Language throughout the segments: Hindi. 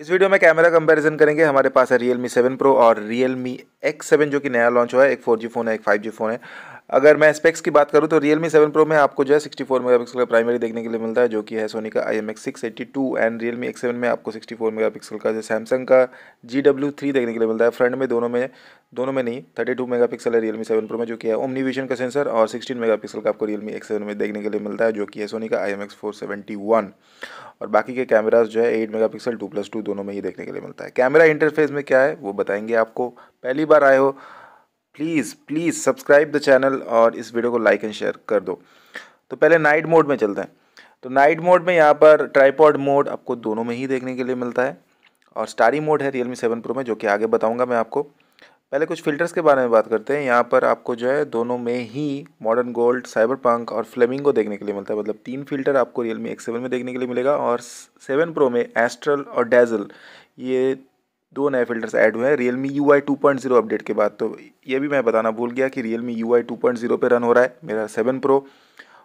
इस वीडियो में कैमरा कंपैरिजन करेंगे। हमारे पास है Realme 7 Pro और Realme X7 जो कि नया लॉन्च हुआ है। एक 4G फ़ोन है, एक 5G फ़ोन है। अगर मैं स्पेक्स की बात करूं तो Realme 7 Pro में आपको जो है 64 मेगापिक्सल का प्राइमरी देखने के लिए मिलता है जो कि है Sony का IMX 682 एंड Realme X7 में आपको 64 मेगापिक्सल का जो Samsung का GW3 देखने के लिए मिलता है। फ्रंट में दोनों में नहीं 32 मेगापिक्सल है Realme 7 Pro में जो कि है OmniVision का सेंसर और 16 मेगापिक्सल का आपको Realme X7 में देखने के लिए मिलता है जो कि है Sony का IMX 471। और बाकी के कैमरास जो है 8 मेगापिक्सल 2+2 दोनों में ही देखने के लिए मिलता है। कैमरा इंटरफेस में क्या है वो बताएंगे आपको। पहली बार आए हो प्लीज़ सब्सक्राइब द चैनल और इस वीडियो को लाइक एंड शेयर कर दो। तो पहले नाइट मोड में चलते हैं। तो नाइट मोड में यहाँ पर ट्राइपॉड मोड आपको दोनों में ही देखने के लिए मिलता है और स्टारी मोड है Realme 7 Pro में जो कि आगे बताऊँगा मैं आपको। पहले कुछ फ़िल्टर्स के बारे में बात करते हैं। यहाँ पर आपको जो है दोनों में ही मॉडर्न गोल्ड, साइबर पंक और फ्लेमिंगो देखने के लिए मिलता है। मतलब 3 फ़िल्टर आपको Realme X7 में देखने के लिए मिलेगा और 7 Pro में एस्ट्रल और डैजल ये 2 नए फ़िल्टर्स ऐड हुए हैं Realme UI 2.0 अपडेट के बाद। तो ये भी मैं बताना भूल गया कि Realme UI 2.0 पे रन हो रहा है मेरा 7 Pro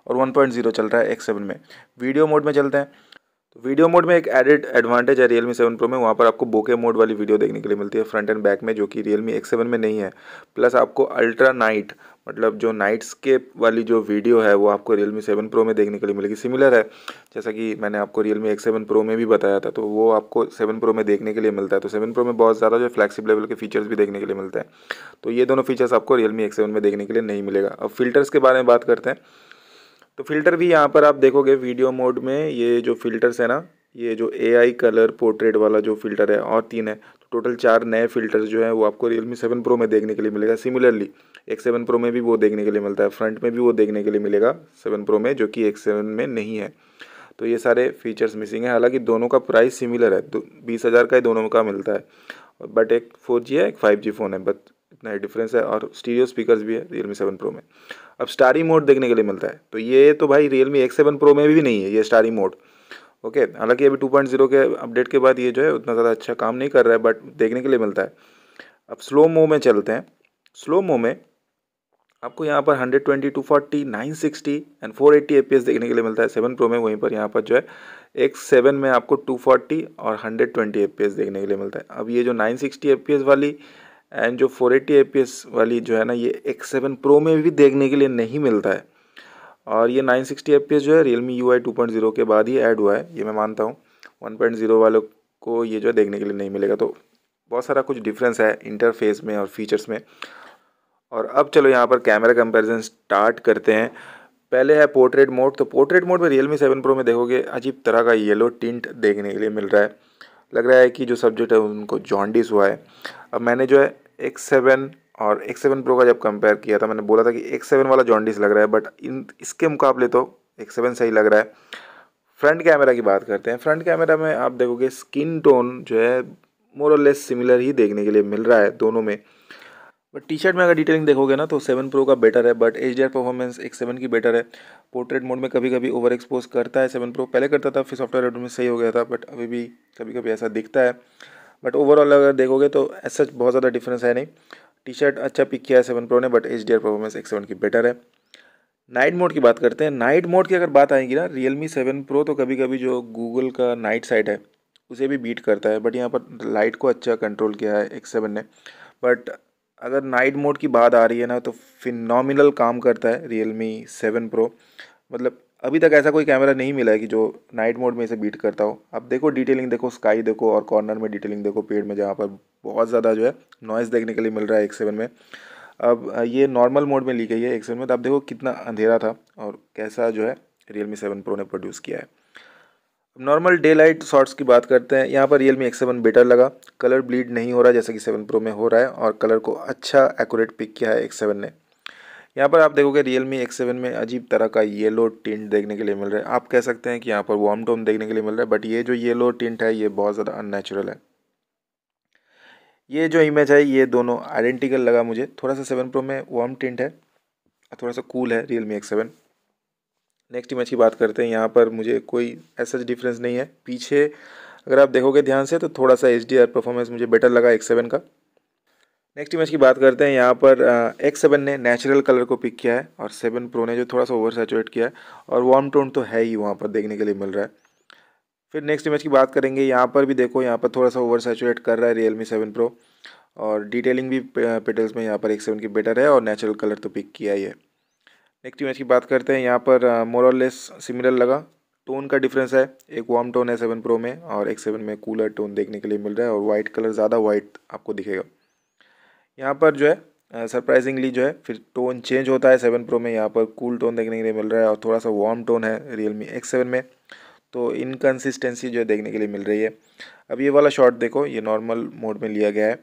और 1.0 चल रहा है X7 में। वीडियो मोड में चलते हैं। तो वीडियो मोड में एक एडेड एडवांटेज है Realme 7 Pro में। वहाँ पर आपको बोके मोड वाली वीडियो देखने के लिए मिलती है फ्रंट एंड बैक में जो कि Realme X7 में नहीं है। प्लस आपको अल्ट्रा नाइट मतलब जो नाइट स्केप वाली जो वीडियो है वो आपको Realme 7 Pro में देखने के लिए मिलेगी। सिमिलर है जैसा कि मैंने आपको Realme X7 Pro में भी बताया था तो वो आपको 7 Pro में देखने के लिए मिलता है। तो 7 Pro में बहुत ज़्यादा जो फ्लैगशिप लेवल के फीचर्स भी देखने के लिए मिलते हैं तो ये दोनों फीचर्स आपको Realme X7 में देखने के लिए नहीं मिलेगा। अब फ़िल्टर्स के बारे में बात करते हैं। तो फ़िल्टर भी यहाँ पर आप देखोगे वीडियो मोड में ये जो फ़िल्टर्स है ना, ये जो AI कलर पोर्ट्रेट वाला जो फ़िल्टर है और 3 है तो टोटल 4 नए फ़िल्टर्स जो हैं वो आपको Realme 7 Pro में देखने के लिए मिलेगा। सिमिलरली X7 Pro में भी वो देखने के लिए मिलता है, फ्रंट में भी वो देखने के लिए मिलेगा 7 Pro में जो कि X7 में नहीं है। तो ये सारे फीचर्स मिसिंग है। हालाँकि दोनों का प्राइस सिमिलर है, 20,000 का ही दोनों का मिलता है बट एक 4G है एक 5G फ़ोन है, बट इतना ही डिफरेंस है। और स्टीरियो स्पीकर्स भी है Realme 7 Pro में। अब स्टारी मोड देखने के लिए मिलता है तो ये तो भाई Realme X7 Pro में भी नहीं है ये स्टारी मोड। ओके, हालांकि अभी 2.0 के अपडेट के बाद ये जो है उतना ज़्यादा अच्छा काम नहीं कर रहा है बट देखने के लिए मिलता है। अब स्लो मो में चलते हैं। स्लो मो में आपको यहाँ पर 120, 240, 960 एंड 480 FPS देखने के लिए मिलता है 7 Pro में। वहीं पर यहाँ पर जो है X7 में आपको 240 और 120 FPS देखने के लिए मिलता है। अब ये जो 960 FPS वाली एंड जो 480 FPS वाली जो है ना ये X7 Pro में भी देखने के लिए नहीं मिलता है। और ये 960 FPS जो है Realme UI 2.0 के बाद ही ऐड हुआ है ये मैं मानता हूँ। 1.0 वालों को ये जो है देखने के लिए नहीं मिलेगा। तो बहुत सारा कुछ डिफरेंस है इंटरफेस में और फीचर्स में। और अब चलो यहाँ पर कैमरा कंपैरिजन स्टार्ट करते हैं। पहले है पोर्ट्रेट मोड। तो पोर्ट्रेट मोड में Realme 7 Pro में देखोगे अजीब तरह का येलो टिंट देखने के लिए मिल रहा है। लग रहा है कि जो सब्जेक्ट है उनको जॉन्डिस हुआ है। अब मैंने जो है X7 और X7 Pro का जब कंपेयर किया था मैंने बोला था कि X7 वाला जॉन्डिस लग रहा है बट इसके मुकाबले तो X7 सही लग रहा है। फ्रंट कैमरा की बात करते हैं। फ्रंट कैमरा में आप देखोगे स्किन टोन जो है मोर और लेस सिमिलर ही देखने के लिए मिल रहा है दोनों में। बट टी शर्ट में अगर डिटेलिंग देखोगे ना तो 7 Pro का बेटर है बट HDR परफॉर्मेंस X7 की बेटर है। पोर्ट्रेट मोड में कभी कभी ओवर एक्सपोज करता है 7 Pro, पहले करता था फिर सॉफ्टवेयर अपडेट में सही हो गया था बट अभी भी कभी कभी ऐसा दिखता है। बट ओवरऑल अगर देखोगे तो ऐसा बहुत ज़्यादा डिफरेंस है नहीं। टी शर्ट अच्छा पिक किया है 7 Pro ने बट HDR परफॉर्मेंस X7 की बेटर है। नाइट मोड की बात करते हैं। नाइट मोड की अगर बात आएगी ना Realme 7 Pro तो कभी कभी जो गूगल का नाइट साइट है उसे भी बीट करता है बट यहाँ पर लाइट को अच्छा कंट्रोल किया है X7 ने। बट अगर नाइट मोड की बात आ रही है ना तो फिनॉमिनल काम करता है Realme 7 Pro। मतलब अभी तक ऐसा कोई कैमरा नहीं मिला है कि जो नाइट मोड में इसे बीट करता हो। आप देखो डिटेलिंग देखो, स्काई देखो और कॉर्नर में डिटेलिंग देखो पेड़ में जहाँ पर बहुत ज़्यादा जो है नॉइज़ देखने के लिए मिल रहा है X7 में। अब ये नॉर्मल मोड में ली गई है X7 में तो आप देखो कितना अंधेरा था और कैसा जो है Realme 7 Pro ने प्रोड्यूस किया है। अब नॉर्मल डे लाइट शॉट्स की बात करते हैं। यहाँ पर Realme X7 बेटर लगा, कलर ब्लीड नहीं हो रहा जैसा कि 7 Pro में हो रहा है और कलर को अच्छा एक्यूरेट पिक किया है X7 ने। यहाँ पर आप देखोगे Realme X7 में अजीब तरह का येलो टिंट देखने के लिए मिल रहा है। आप कह सकते हैं कि यहाँ पर वार्म टोन देखने के लिए मिल रहा है बट ये जो येलो टिंट है ये बहुत ज़्यादा अननेचुरल है। ये जो इमेज है ये दोनों आइडेंटिकल लगा मुझे। थोड़ा सा 7 Pro में वार्म टिंट है, थोड़ा सा कूल है Realme X7। नेक्स्ट इमेज की बात करते हैं। यहाँ पर मुझे कोई ऐसा डिफरेंस नहीं है। पीछे अगर आप देखोगे ध्यान से तो थोड़ा सा HDR परफॉर्मेंस मुझे बेटर लगा X7 का। नेक्स्ट इमेज की बात करते हैं। यहाँ पर X7 ने नेचुरल कलर को पिक किया है और 7 Pro ने जो थोड़ा सा ओवर सैचुरेट किया है और वार्म टोन तो है ही वहाँ पर देखने के लिए मिल रहा है। फिर नेक्स्ट इमेज की बात करेंगे, यहाँ पर भी देखो यहाँ पर थोड़ा सा ओवर सैचुरेट कर रहा है Realme 7 Pro और डिटेलिंग भी पेटल्स में यहाँ पर X7 की बेटर है और नेचुरल कलर तो पिक किया ही है। नेक्स्ट इमेज की बात करते हैं, यहाँ पर मोर और लेस सिमिलर लगा, टोन का डिफरेंस है, एक वार्म टोन है 7 Pro में और X7 में कूलर टोन देखने के लिए मिल रहा है और वाइट कलर ज़्यादा वाइट आपको दिखेगा। यहाँ पर जो है सरप्राइजिंगली जो है फिर टोन चेंज होता है 7 Pro में, यहाँ पर कूल टोन देखने के लिए मिल रहा है और थोड़ा सा वार्म टोन है Realme X7 में, तो इनकन्सिस्टेंसी जो है देखने के लिए मिल रही है। अब ये वाला शॉट देखो, ये नॉर्मल मोड में लिया गया है,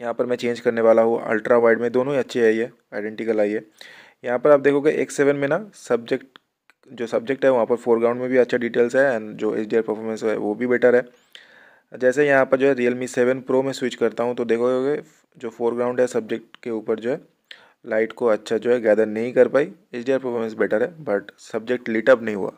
यहाँ पर मैं चेंज करने वाला हूँ अल्ट्रा वाइड में, दोनों ही अच्छे है, ये आइडेंटिकल आई है। यहाँ पर आप देखोगे X7 में ना सब्जेक्ट है वहाँ पर फोरग्राउंड में भी अच्छा डिटेल्स है एंड जो HDR परफॉर्मेंस है वो भी बेटर है। जैसे यहाँ पर जो है Realme 7 Pro में स्विच करता हूँ तो देखोगे जो फोरग्राउंड है सब्जेक्ट के ऊपर जो है लाइट को अच्छा जो है गैदर नहीं कर पाई, HDR परफॉर्मेंस बेटर है बट सब्जेक्ट लिट अप नहीं हुआ।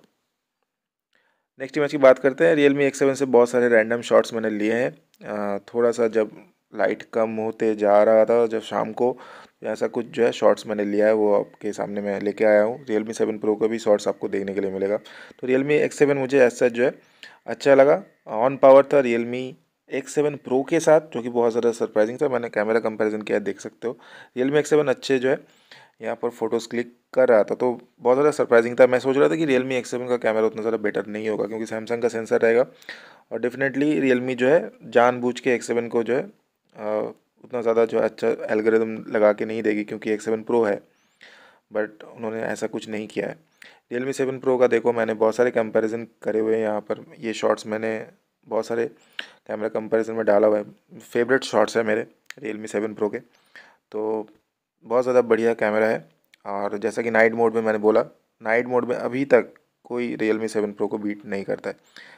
नेक्स्ट इमेज की बात करते हैं, Realme X7 से बहुत सारे रैंडम शॉट्स मैंने लिए हैं, थोड़ा सा जब लाइट कम होते जा रहा था जब शाम को ऐसा कुछ जो है शॉट्स मैंने लिया है वो आपके सामने मैं लेके आया हूँ। Realme 7 Pro का भी शॉट्स आपको देखने के लिए मिलेगा, तो Realme X7 मुझे ऐसा जो है अच्छा लगा, ऑन पावर था Realme X7 Pro के साथ जो कि बहुत ज़्यादा सरप्राइजिंग था। मैंने कैमरा कंपैरिजन किया, देख सकते हो Realme X7 अच्छे जो है यहाँ पर फोटोज़ क्लिक कर रहा था, तो बहुत ज़्यादा सरप्राइजिंग था। मैं सोच रहा था कि Realme X7 का कैमरा उतना ज़्यादा बेटर नहीं होगा क्योंकि सैमसंग का सेंसर रहेगा और डेफिनेटली Realme जो है जानबूझ के X7 को जो है उतना ज़्यादा जो अच्छा एल्गोरिदम लगा के नहीं देगी क्योंकि X7 Pro है, बट उन्होंने ऐसा कुछ नहीं किया है। Realme 7 Pro का देखो मैंने बहुत सारे कंपैरिजन करे हुए हैं, यहाँ पर ये शॉट्स मैंने बहुत सारे कैमरा कंपैरिजन में डाला हुआ है, फेवरेट शॉट्स है मेरे Realme 7 Pro के, तो बहुत ज़्यादा बढ़िया कैमरा है। और जैसा कि नाइट मोड में मैंने बोला, नाइट मोड में अभी तक कोई Realme 7 Pro को बीट नहीं करता है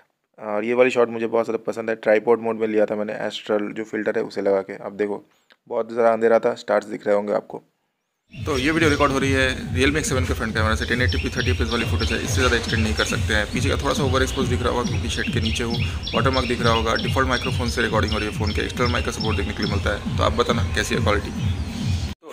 और ये वाली शॉट मुझे बहुत ज़्यादा पसंद है। ट्राईपोड मोड में लिया था मैंने, एस्ट्रल जो फिल्टर है उसे लगा के, अब देखो बहुत ज़्यादा अंधेरा था, स्टार्स दिख रहे होंगे आपको। तो ये वीडियो रिकॉर्ड हो रही है Realme X7 के फ्रंट कैमरा से, 1080p 30fps वाली फोटोज है, इससे ज़्यादा एक्सटेंड नहीं कर सकते हैं। पीछे का थोड़ा सा ओवर एक्सपोज दिख रहा होगा क्योंकि शेड के नीचे हो, वाटरमार्क दिख रहा होगा। डिफॉल्ट माइक्रोफोन से रिकॉर्डिंग हो रही है, फोन के एक्सटर्नल माइक का सपोर्ट देखने के लिए मिलता है, तो आप बताना कैसी है क्वालिटी।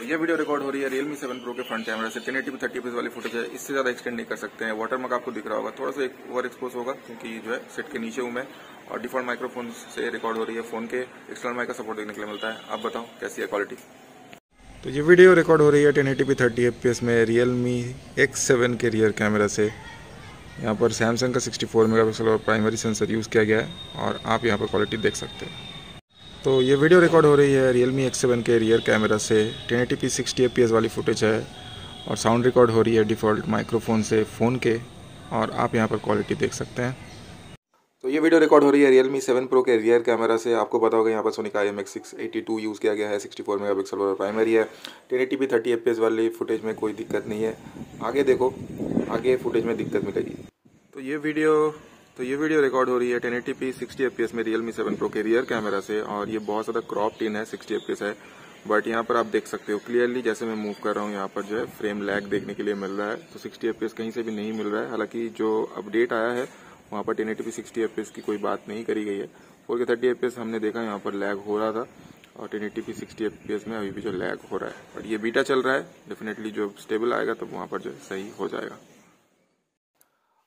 ये वीडियो रिकॉर्ड हो रही है Realme 7 Pro के फ्रंट कैमरा से, 1080p 30fps वाली फोटोज है, इससे ज़्यादा एक्सटेंड नहीं कर सकते हैं। वाटरमार्क आपको दिख रहा होगा, थोड़ा सा ओवर एक्सपोज होगा क्योंकि जो है सेट के नीचे हूँ मैं, और डिफॉल्ट माइक्रोफोन से रिकॉर्ड हो रही है, फोन के एक्सटर्नल माइक का सपोर्ट देखने के लिए मिलता है। आप बताओ कैसी है क्वालिटी। तो ये वीडियो रिकॉर्ड हो रही है 1080p 30fps में Realme X7 के रियर कैमरा से। यहाँ पर सैमसंग का 64 मेगापिक्सल और प्राइमरी सेंसर यूज़ किया गया है और आप यहाँ पर क्वालिटी देख सकते हो। तो ये वीडियो रिकॉर्ड हो रही है Realme X7 के रियर कैमरा से, 1080p 60fps वाली फुटेज है और साउंड रिकॉर्ड हो रही है डिफ़ॉल्ट माइक्रोफोन से फ़ोन के, और आप यहाँ पर क्वालिटी देख सकते हैं। तो ये वीडियो रिकॉर्ड हो रही है Realme 7 Pro के रियर कैमरा से। आपको पता होगा यहाँ पर Sony IMX 682 यूज़ किया गया है, 64 मेगापिक्सल वाला प्राइमरी है, 1080p 30fps वाली फुटेज में कोई दिक्कत नहीं है। आगे देखो, आगे फुटेज में दिक्कत मिलेगी। तो ये वीडियो रिकॉर्ड हो रही है 1080p 60fps में Realme 7 Pro के रियर कैमरा से, और ये बहुत ज़्यादा क्रॉप्ड इन है, 60fps है, बट यहाँ पर आप देख सकते हो क्लियरली जैसे मैं मूव कर रहा हूँ यहाँ पर जो है फ्रेम लैग देखने के लिए मिल रहा है, तो 60fps कहीं से भी नहीं मिल रहा है। हालांकि जो अपडेट आया है वहाँ पर 1080p 60fps की कोई बात नहीं करी गई है, 4K 30fps हमने देखा यहाँ पर लैग हो रहा था और 1080p 60fps में अभी भी जो लैग हो रहा है, बट ये बीटा चल रहा है, डेफिनेटली जो स्टेबल आएगा तो वहाँ पर जो सही हो जाएगा।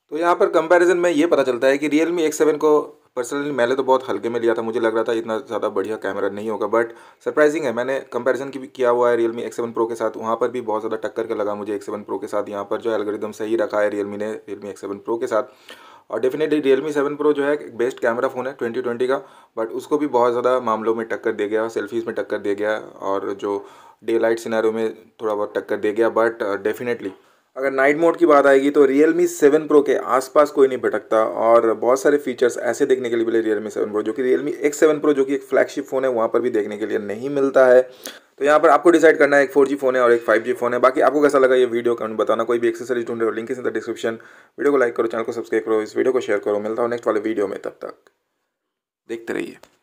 तो यहाँ पर कंपैरिजन में ये पता चलता है कि Realme X7 को पर्सनली मैंने तो बहुत हल्के में लिया था, मुझे लग रहा था इतना ज़्यादा बढ़िया कैमरा नहीं होगा, बट सरप्राइजिंग है। मैंने कंपैरिजन की भी किया हुआ है Realme X7 Pro के साथ, वहाँ पर भी बहुत ज़्यादा टक्कर का लगा मुझे X7 Pro के साथ। यहाँ पर जो एल्गोरिदम सही रखा है Realme ने Realme X7 Pro के साथ, और डेफिनेटली Realme 7 Pro जो है बेस्ट कैमरा फ़ोन है 2020 का, बट उसको भी बहुत ज़्यादा मामलों में टक्कर दे गया, सेल्फीज़ में टक्कर दे गया और जो डे लाइट सिनेरियो में थोड़ा बहुत टक्कर दे गया। बट डेफिनेटली अगर नाइट मोड की बात आएगी तो Realme 7 Pro के आसपास कोई नहीं भटकता और बहुत सारे फीचर्स ऐसे देखने के लिए मिले Realme 7 Pro जो कि Realme X7 Pro जो कि एक फ्लैगशिप फ़ोन है वहाँ पर भी देखने के लिए नहीं मिलता है। तो यहाँ पर आपको डिसाइड करना है, एक 4G फ़ोन है और एक 5G फ़ोन है। बाकी आपको कैसा लगा ये वीडियो कमेंट बताना। कोई भी एक्सेसरीज ढूंढ रहे हो link is in the description. Video को लाइक करो, चैनल को सब्सक्राइब करो, इस वीडियो को शेयर करो। मिलता हूँ नेक्स्ट वाले वीडियो में, तब तक देखते रहिए।